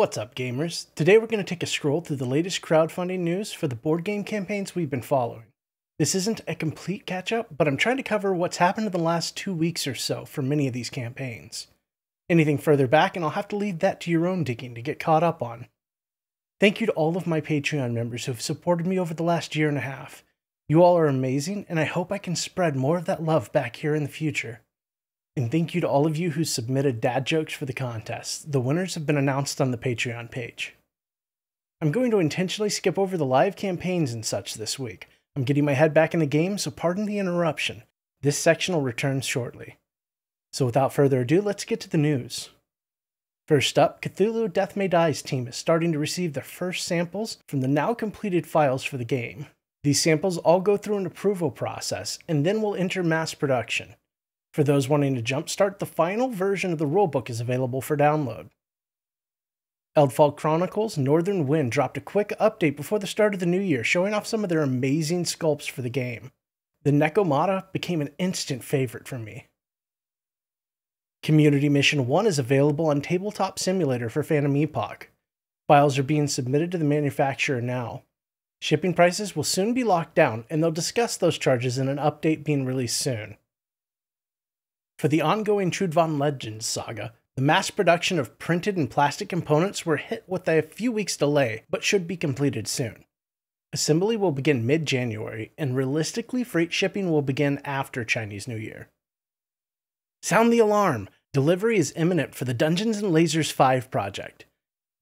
What's up, gamers? Today we're going to take a scroll through the latest crowdfunding news for the board game campaigns we've been following. This isn't a complete catch-up, but I'm trying to cover what's happened in the last 2 weeks or so for many of these campaigns. Anything further back, and I'll have to leave that to your own digging to get caught up on. Thank you to all of my Patreon members who have supported me over the last year and a half. You all are amazing, and I hope I can spread more of that love back here in the future. And thank you to all of you who submitted dad jokes for the contest. The winners have been announced on the Patreon page. I'm going to intentionally skip over the live campaigns and such this week. I'm getting my head back in the game, so pardon the interruption. This section will return shortly. So without further ado, let's get to the news. First up, Cthulhu Death May Die's team is starting to receive their first samples from the now completed files for the game. These samples all go through an approval process, and then will enter mass production. For those wanting to jumpstart, the final version of the rulebook is available for download. Eldfall Chronicles Northern Wind dropped a quick update before the start of the new year, showing off some of their amazing sculpts for the game. The Nekomata became an instant favorite for me. Community Mission 1 is available on Tabletop Simulator for Phantom Epoch. Files are being submitted to the manufacturer now. Shipping prices will soon be locked down, and they'll discuss those charges in an update being released soon. For the ongoing Trudvang Legends saga, the mass production of printed and plastic components were hit with a few weeks delay, but should be completed soon. Assembly will begin mid-January, and realistically freight shipping will begin after Chinese New Year. Sound the alarm! Delivery is imminent for the Dungeons & Lasers 5 project.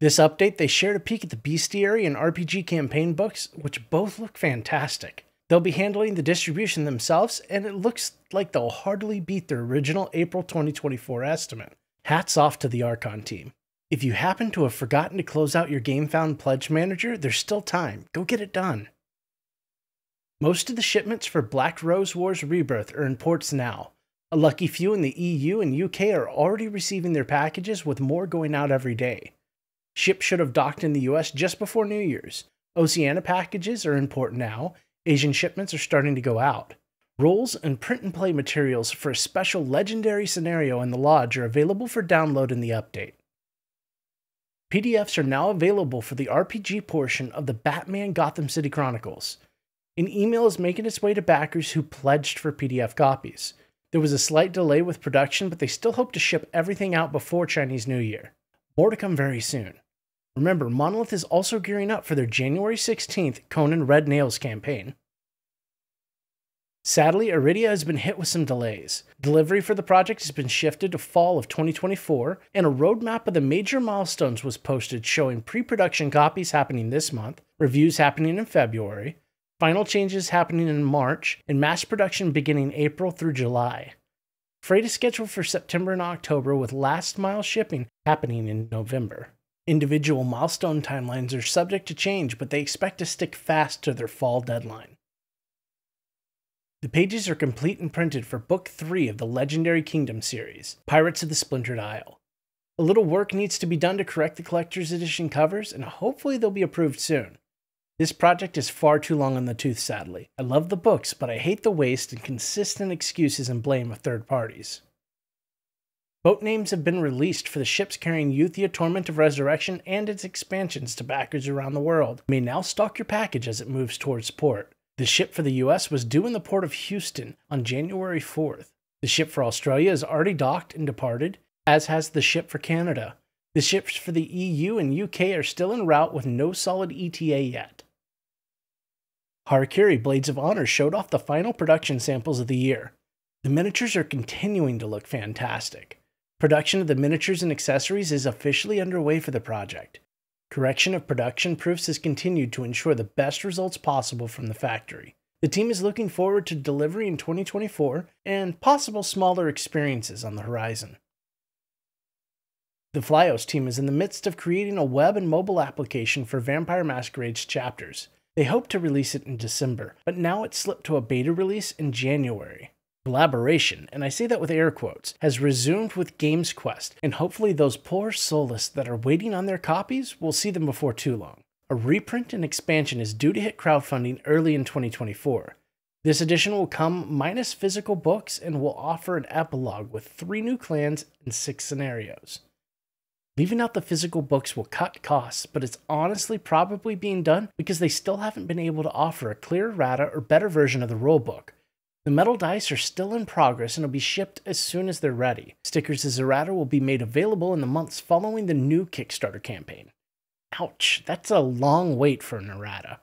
This update, they shared a peek at the Bestiary and RPG campaign books, which both look fantastic. They'll be handling the distribution themselves, and it looks like they'll hardly beat their original April 2024 estimate. Hats off to the Archon team. If you happen to have forgotten to close out your GameFound Pledge Manager, there's still time. Go get it done. Most of the shipments for Black Rose Wars Rebirth are in ports now. A lucky few in the EU and UK are already receiving their packages, with more going out every day. Ships should have docked in the US just before New Year's. Oceania packages are in port now. Asian shipments are starting to go out. Rules and print-and-play materials for a special legendary scenario in the Lodge are available for download in the update. PDFs are now available for the RPG portion of the Batman Gotham City Chronicles. An email is making its way to backers who pledged for PDF copies. There was a slight delay with production, but they still hope to ship everything out before Chinese New Year. More to come very soon. Remember, Monolith is also gearing up for their January 16th Conan Red Nails campaign. Sadly, Aridia has been hit with some delays. Delivery for the project has been shifted to fall of 2024, and a roadmap of the major milestones was posted showing pre-production copies happening this month, reviews happening in February, final changes happening in March, and mass production beginning April through July. Freight is scheduled for September and October, with last mile shipping happening in November. Individual milestone timelines are subject to change, but they expect to stick fast to their fall deadline. The pages are complete and printed for Book 3 of the Legendary Kingdom series, Pirates of the Splinted Isle. A little work needs to be done to correct the Collector's Edition covers, and hopefully they'll be approved soon. This project is far too long in the tooth, sadly. I love the books, but I hate the waste and consistent excuses and blame of third parties. Boat names have been released for the ships carrying Euthia Torment of Resurrection and its expansions to backers around the world. You may now stock your package as it moves towards port. The ship for the US was due in the port of Houston on January 4th. The ship for Australia is already docked and departed, as has the ship for Canada. The ships for the EU and UK are still en route with no solid ETA yet. Harakiri Blades of Honor showed off the final production samples of the year. The miniatures are continuing to look fantastic. Production of the miniatures and accessories is officially underway for the project. Correction of production proofs is continued to ensure the best results possible from the factory. The team is looking forward to delivery in 2024 and possible smaller experiences on the horizon. The FlyOS team is in the midst of creating a web and mobile application for Vampire Masquerade's chapters. They hope to release it in December, but now it's slipped to a beta release in January. Collaboration, and I say that with air quotes, has resumed with GamesQuest, and hopefully those poor soulless that are waiting on their copies will see them before too long. A reprint and expansion is due to hit crowdfunding early in 2024. This edition will come minus physical books and will offer an epilogue with 3 new clans and 6 scenarios. Leaving out the physical books will cut costs, but it's honestly probably being done because they still haven't been able to offer a clearer errata or better version of the rulebook. The metal dice are still in progress and will be shipped as soon as they're ready. Stickers as errata will be made available in the months following the new Kickstarter campaign. Ouch, that's a long wait for an errata.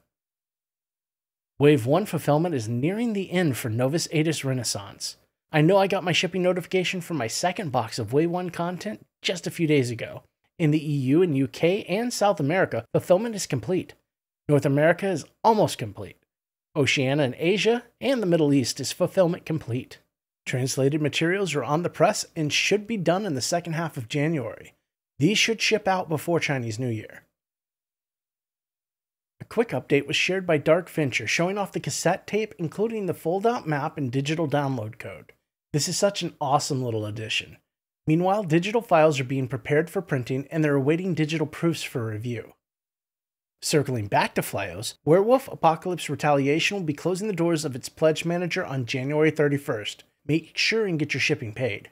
Wave 1 fulfillment is nearing the end for Nova Aetas Renaissance. I know I got my shipping notification for my second box of Wave 1 content just a few days ago. In the EU and UK and South America, fulfillment is complete. North America is almost complete. Oceania and Asia and the Middle East is fulfillment complete. Translated materials are on the press and should be done in the second half of January. These should ship out before Chinese New Year. A quick update was shared by Dark Venture showing off the cassette tape, including the fold-out map and digital download code. This is such an awesome little addition. Meanwhile, digital files are being prepared for printing and they're awaiting digital proofs for review. Circling back to FlyOS, Werewolf Apocalypse Retaliation will be closing the doors of its pledge manager on January 31st. Make sure and get your shipping paid.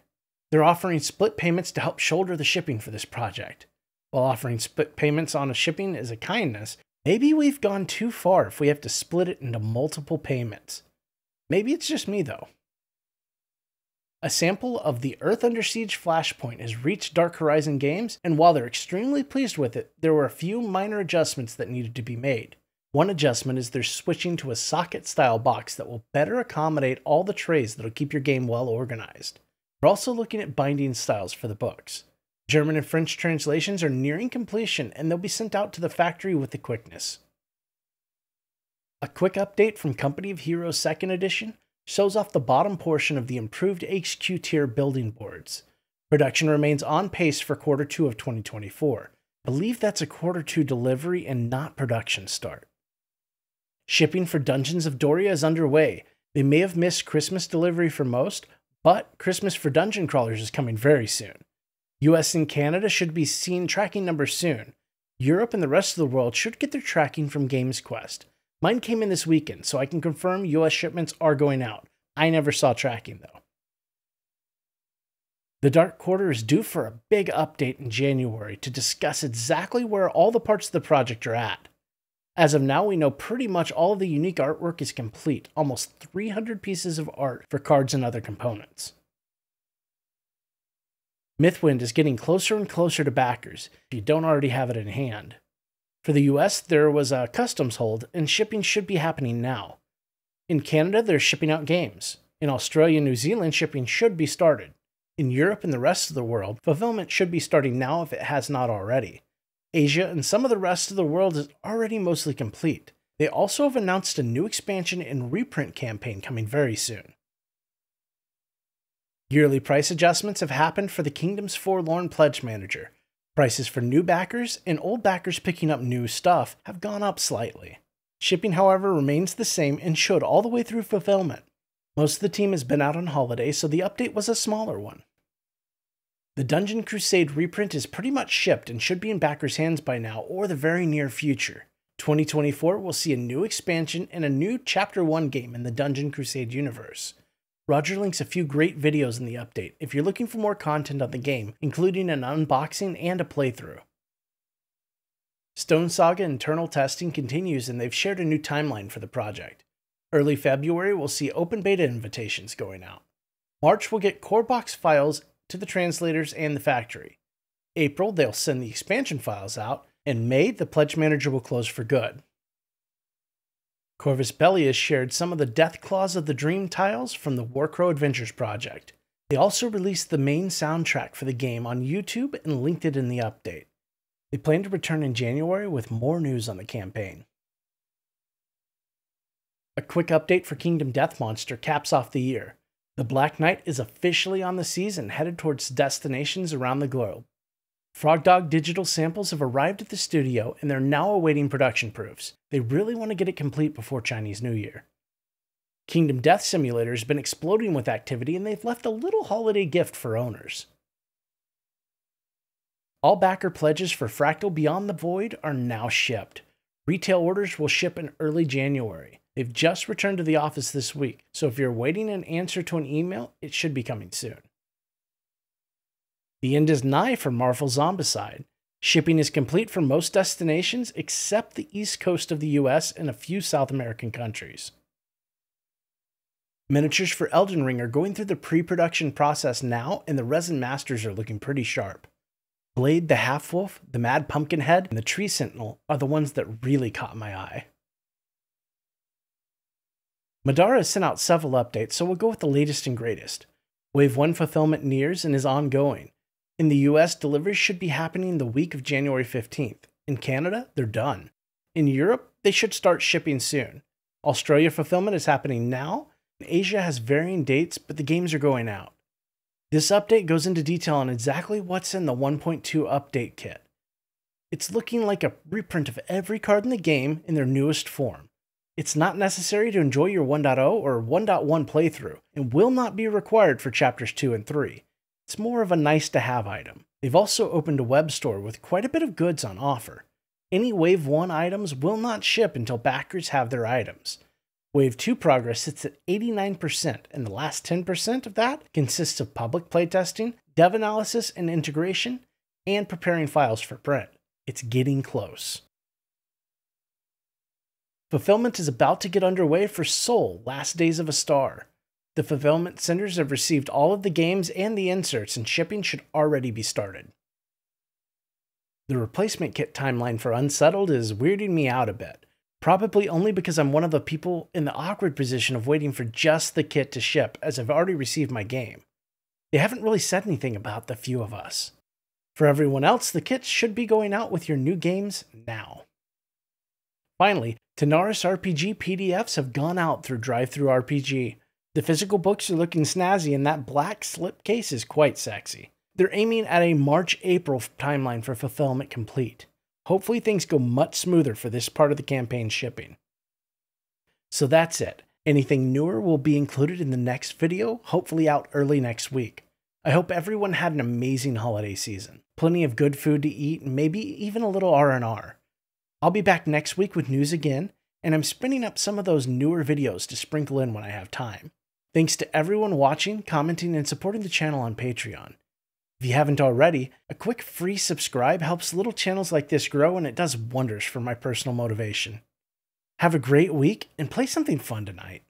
They're offering split payments to help shoulder the shipping for this project. While offering split payments on a shipping is a kindness, maybe we've gone too far if we have to split it into multiple payments. Maybe it's just me though. A sample of the Earth Under Siege Flashpoint has reached Dark Horizon Games, and while they're extremely pleased with it, there were a few minor adjustments that needed to be made. One adjustment is they're switching to a socket-style box that will better accommodate all the trays that'll keep your game well organized. We're also looking at binding styles for the books. German and French translations are nearing completion, and they'll be sent out to the factory with the quickness. A quick update from Company of Heroes 2nd Edition shows off the bottom portion of the improved HQ tier building boards. Production remains on pace for quarter 2 of 2024. I believe that's a quarter 2 delivery and not production start. Shipping for Dungeons of Doria is underway. They may have missed Christmas delivery for most, but Christmas for Dungeon Crawlers is coming very soon. US and Canada should be seeing tracking numbers soon. Europe and the rest of the world should get their tracking from GamesQuest. Mine came in this weekend, so I can confirm US shipments are going out. I never saw tracking though. The Dark Quarter is due for a big update in January to discuss exactly where all the parts of the project are at. As of now, we know pretty much all of the unique artwork is complete, almost 300 pieces of art for cards and other components. Mythwind is getting closer and closer to backers, if you don't already have it in hand. For the US, there was a customs hold, and shipping should be happening now. In Canada, they're shipping out games. In Australia and New Zealand, shipping should be started. In Europe and the rest of the world, fulfillment should be starting now if it has not already. Asia and some of the rest of the world is already mostly complete. They also have announced a new expansion and reprint campaign coming very soon. Yearly price adjustments have happened for the Kingdom's Forlorn Pledge Manager. Prices for new backers and old backers picking up new stuff have gone up slightly. Shipping, however, remains the same and should all the way through fulfillment. Most of the team has been out on holiday, so the update was a smaller one. The Dungeon Crusade reprint is pretty much shipped and should be in backers' hands by now or the very near future. 2024 will see a new expansion and a new Chapter 1 game in the Dungeon Crusade universe. Roger links a few great videos in the update if you're looking for more content on the game, including an unboxing and a playthrough. Stone Saga internal testing continues and they've shared a new timeline for the project. Early February we'll see open beta invitations going out. March we'll get core box files to the translators and the factory. April they'll send the expansion files out, and May the pledge manager will close for good. Corvus Belli has shared some of the Death Claws of the Dream tiles from the Warcrow Adventures project. They also released the main soundtrack for the game on YouTube and linked it in the update. They plan to return in January with more news on the campaign. A quick update for Kingdom Death Monster caps off the year. The Black Knight is officially on the seas and headed towards destinations around the globe. Frogdog digital samples have arrived at the studio and they're now awaiting production proofs. They really want to get it complete before Chinese New Year. Kingdom Death Simulator has been exploding with activity and they've left a little holiday gift for owners. All backer pledges for Fractal Beyond the Void are now shipped. Retail orders will ship in early January. They've just returned to the office this week, so if you're waiting an answer to an email, it should be coming soon. The end is nigh for Marvel Zombicide. Shipping is complete for most destinations except the east coast of the US and a few South American countries. Miniatures for Elden Ring are going through the pre-production process now, and the resin masters are looking pretty sharp. Blade the Half-Wolf, the Mad Pumpkinhead, and the Tree Sentinel are the ones that really caught my eye. Madara has sent out several updates, so we'll go with the latest and greatest. Wave 1 fulfillment nears and is ongoing. In the US, deliveries should be happening the week of January 15th. In Canada, they're done. In Europe, they should start shipping soon. Australia fulfillment is happening now, and Asia has varying dates, but the games are going out. This update goes into detail on exactly what's in the 1.2 update kit. It's looking like a reprint of every card in the game in their newest form. It's not necessary to enjoy your 1.0 or 1.1 playthrough, and will not be required for chapters 2 and 3. It's more of a nice-to-have item. They've also opened a web store with quite a bit of goods on offer. Any Wave 1 items will not ship until backers have their items. Wave 2 progress sits at 89%, and the last 10% of that consists of public playtesting, dev analysis and integration, and preparing files for print. It's getting close. Fulfillment is about to get underway for Soul: Last Days of a Star. The fulfillment centers have received all of the games and the inserts, and shipping should already be started. The replacement kit timeline for Unsettled is weirding me out a bit, probably only because I'm one of the people in the awkward position of waiting for just the kit to ship, as I've already received my game. They haven't really said anything about the few of us. For everyone else, the kits should be going out with your new games now. Finally, Tenaris RPG PDFs have gone out through DriveThruRPG. The physical books are looking snazzy, and that black slip case is quite sexy. They're aiming at a March-April timeline for fulfillment complete. Hopefully things go much smoother for this part of the campaign shipping. So that's it. Anything newer will be included in the next video, hopefully out early next week. I hope everyone had an amazing holiday season. Plenty of good food to eat, and maybe even a little R&R. I'll be back next week with news again, and I'm spinning up some of those newer videos to sprinkle in when I have time. Thanks to everyone watching, commenting, and supporting the channel on Patreon. If you haven't already, a quick free subscribe helps little channels like this grow, and it does wonders for my personal motivation. Have a great week, and play something fun tonight.